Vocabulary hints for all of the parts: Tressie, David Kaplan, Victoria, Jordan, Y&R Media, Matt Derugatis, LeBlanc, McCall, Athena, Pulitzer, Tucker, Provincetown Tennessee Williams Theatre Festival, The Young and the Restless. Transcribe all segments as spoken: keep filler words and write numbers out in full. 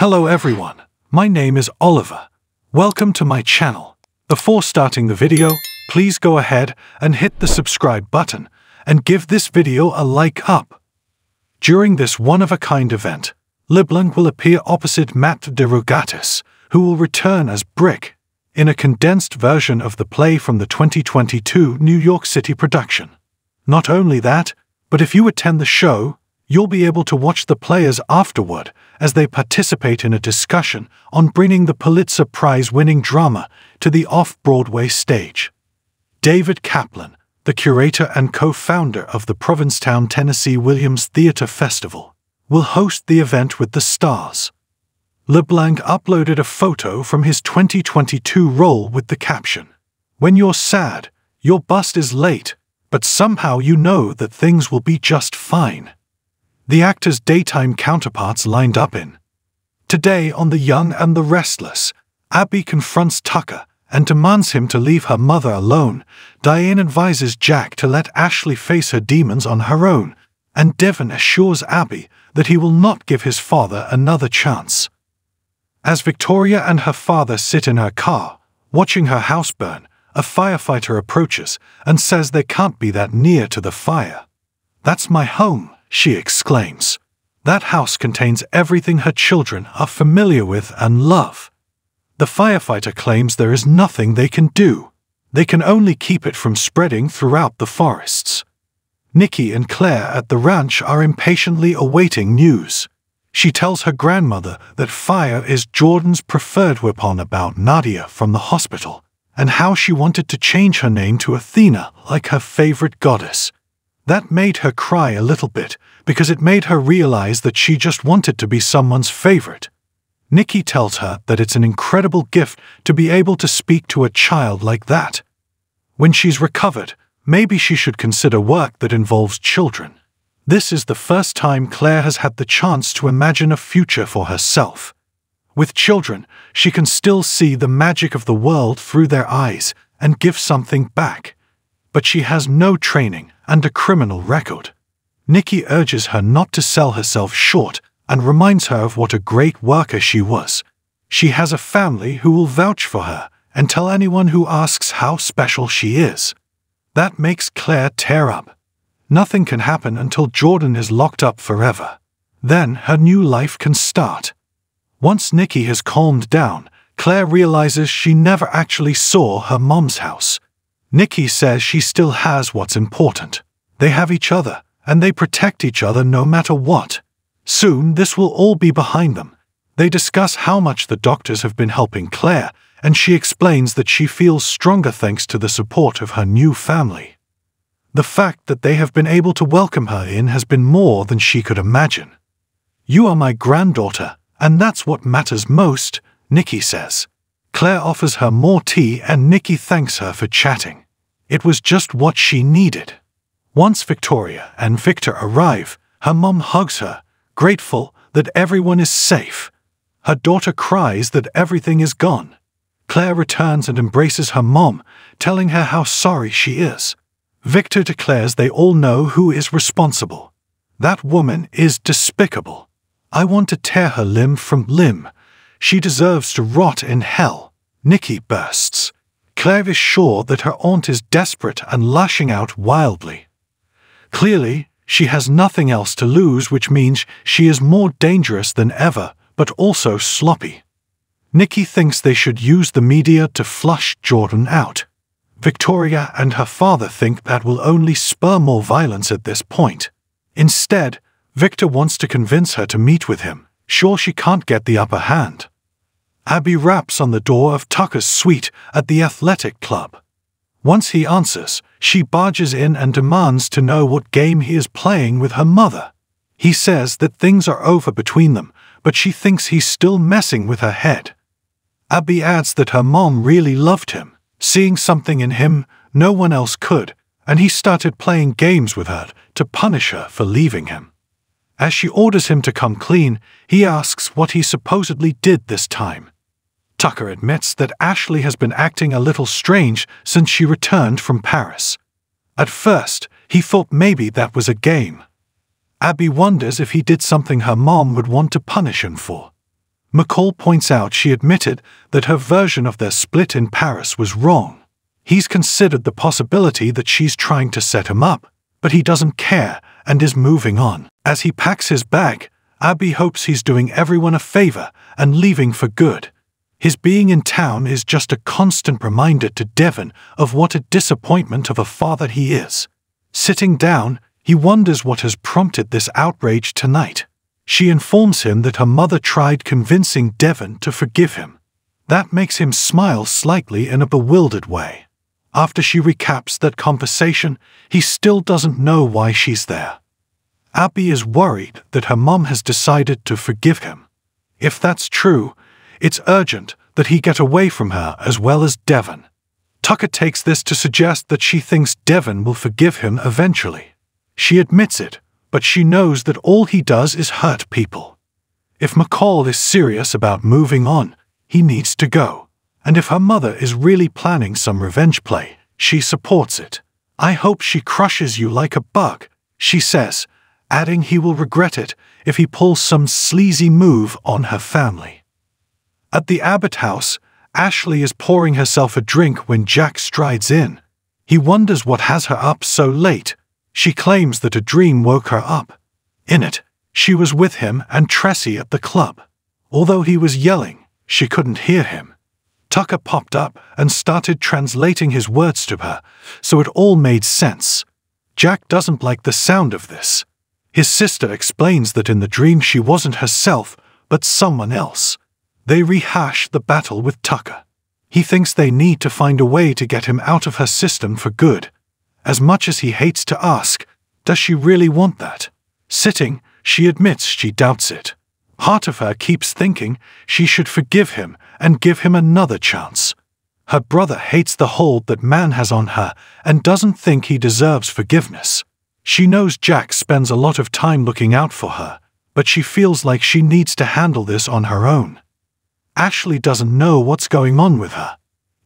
Hello everyone, my name is Oliver. Welcome to my channel. Before starting the video, please go ahead and hit the subscribe button and give this video a like up. During this one-of-a-kind event, LeBlanc will appear opposite Matt Derugatis, who will return as Brick, in a condensed version of the play from the twenty twenty-two New York City production. Not only that, but if you attend the show, you'll be able to watch the players afterward as they participate in a discussion on bringing the Pulitzer Prize-winning drama to the off-Broadway stage. David Kaplan, the curator and co-founder of the Provincetown Tennessee Williams Theatre Festival, will host the event with the stars. LeBlanc uploaded a photo from his twenty twenty-two role with the caption, "When you're sad, your bus is late, but somehow you know that things will be just fine." The actors' daytime counterparts lined up in. Today on The Young and the Restless, Abby confronts Tucker and demands him to leave her mother alone. Diane advises Jack to let Ashley face her demons on her own, and Devin assures Abby that he will not give his father another chance. As Victoria and her father sit in her car, watching her house burn, a firefighter approaches and says they can't be that near to the fire. "That's my home," she exclaims. That house contains everything her children are familiar with and love. The firefighter claims there is nothing they can do. They can only keep it from spreading throughout the forests. Nikki and Claire at the ranch are impatiently awaiting news. She tells her grandmother that fire is Jordan's preferred weapon, about Nadia from the hospital, and how she wanted to change her name to Athena, like her favorite goddess. That made her cry a little bit, because it made her realize that she just wanted to be someone's favorite. Nikki tells her that it's an incredible gift to be able to speak to a child like that. When she's recovered, maybe she should consider work that involves children. This is the first time Claire has had the chance to imagine a future for herself. With children, she can still see the magic of the world through their eyes and give something back. But she has no training and a criminal record. Nikki urges her not to sell herself short and reminds her of what a great worker she was. She has a family who will vouch for her and tell anyone who asks how special she is. That makes Claire tear up. Nothing can happen until Jordan is locked up forever. Then her new life can start. Once Nikki has calmed down, Claire realizes she never actually saw her mom's house. Nikki says she still has what's important. They have each other, and they protect each other no matter what. Soon this will all be behind them. They discuss how much the doctors have been helping Claire, and she explains that she feels stronger thanks to the support of her new family. The fact that they have been able to welcome her in has been more than she could imagine. "You are my granddaughter, and that's what matters most," Nikki says. Claire offers her more tea and Nikki thanks her for chatting. It was just what she needed. Once Victoria and Victor arrive, her mom hugs her, grateful that everyone is safe. Her daughter cries that everything is gone. Claire returns and embraces her mom, telling her how sorry she is. Victor declares they all know who is responsible. "That woman is despicable. I want to tear her limb from limb. She deserves to rot in hell." Nikki bursts. Claire is sure that her aunt is desperate and lashing out wildly. Clearly, she has nothing else to lose, which means she is more dangerous than ever, but also sloppy. Nikki thinks they should use the media to flush Jordan out. Victoria and her father think that will only spur more violence at this point. Instead, Victor wants to convince her to meet with him, sure she can't get the upper hand. Abby raps on the door of Tucker's suite at the athletic club. Once he answers, she barges in and demands to know what game he is playing with her mother. He says that things are over between them, but she thinks he's still messing with her head. Abby adds that her mom really loved him, seeing something in him no one else could, and he started playing games with her to punish her for leaving him. As she orders him to come clean, he asks what he supposedly did this time. Tucker admits that Ashley has been acting a little strange since she returned from Paris. At first, he thought maybe that was a game. Abby wonders if he did something her mom would want to punish him for. McCall points out she admitted that her version of their split in Paris was wrong. He's considered the possibility that she's trying to set him up, but he doesn't care and is moving on. As he packs his bag, Abby hopes he's doing everyone a favor and leaving for good. His being in town is just a constant reminder to Devon of what a disappointment of a father he is. Sitting down, he wonders what has prompted this outrage tonight. She informs him that her mother tried convincing Devon to forgive him. That makes him smile slightly in a bewildered way. After she recaps that conversation, he still doesn't know why she's there. Abby is worried that her mom has decided to forgive him. If that's true, it's urgent that he get away from her as well as Devon. Tucker takes this to suggest that she thinks Devon will forgive him eventually. She admits it, but she knows that all he does is hurt people. If McCall is serious about moving on, he needs to go. And if her mother is really planning some revenge play, she supports it. "I hope she crushes you like a bug," she says, adding he will regret it if he pulls some sleazy move on her family. At the Abbott house, Ashley is pouring herself a drink when Jack strides in. He wonders what has her up so late. She claims that a dream woke her up. In it, she was with him and Tressie at the club. Although he was yelling, she couldn't hear him. Tucker popped up and started translating his words to her, so it all made sense. Jack doesn't like the sound of this. His sister explains that in the dream she wasn't herself, but someone else. They rehash the battle with Tucker. He thinks they need to find a way to get him out of her system for good. As much as he hates to ask, does she really want that? Sitting, she admits she doubts it. Part of her keeps thinking she should forgive him and give him another chance. Her brother hates the hold that man has on her and doesn't think he deserves forgiveness. She knows Jack spends a lot of time looking out for her, but she feels like she needs to handle this on her own. Ashley doesn't know what's going on with her.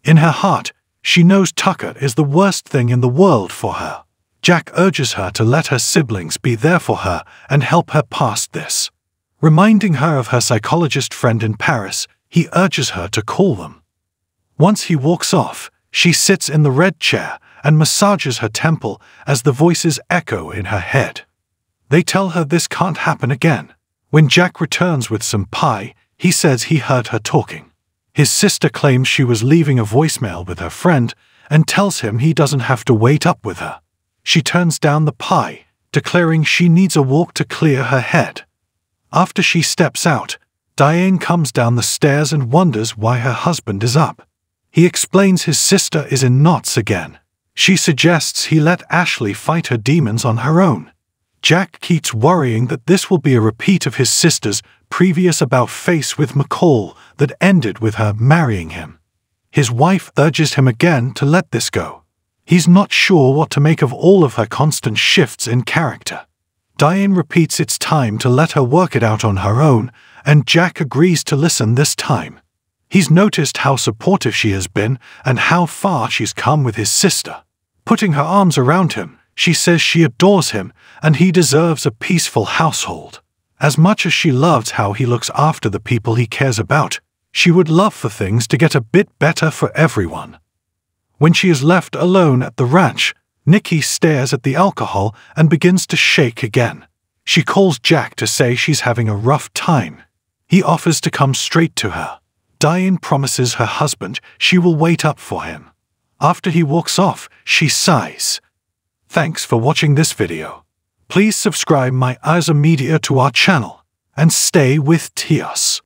In her heart, she knows Tucker is the worst thing in the world for her. Jack urges her to let her siblings be there for her and help her past this. Reminding her of her psychologist friend in Paris, he urges her to call them. Once he walks off, she sits in the red chair and massages her temple as the voices echo in her head. They tell her this can't happen again. When Jack returns with some pie, he says he heard her talking. His sister claims she was leaving a voicemail with her friend and tells him he doesn't have to wait up with her. She turns down the pie, declaring she needs a walk to clear her head. After she steps out, Diane comes down the stairs and wonders why her husband is up. He explains his sister is in knots again. She suggests he let Ashley fight her demons on her own. Jack keeps worrying that this will be a repeat of his sister's previous about-face with McCall that ended with her marrying him. His wife urges him again to let this go. He's not sure what to make of all of her constant shifts in character. Diane repeats it's time to let her work it out on her own, and Jack agrees to listen this time. He's noticed how supportive she has been and how far she's come with his sister. Putting her arms around him, she says she adores him and he deserves a peaceful household. As much as she loves how he looks after the people he cares about, she would love for things to get a bit better for everyone. When she is left alone at the ranch, Nikki stares at the alcohol and begins to shake again. She calls Jack to say she's having a rough time. He offers to come straight to her. Diane promises her husband she will wait up for him. After he walks off, she sighs. Thanks for watching this video. Please subscribe my Y and R Media to our channel, and stay with T S.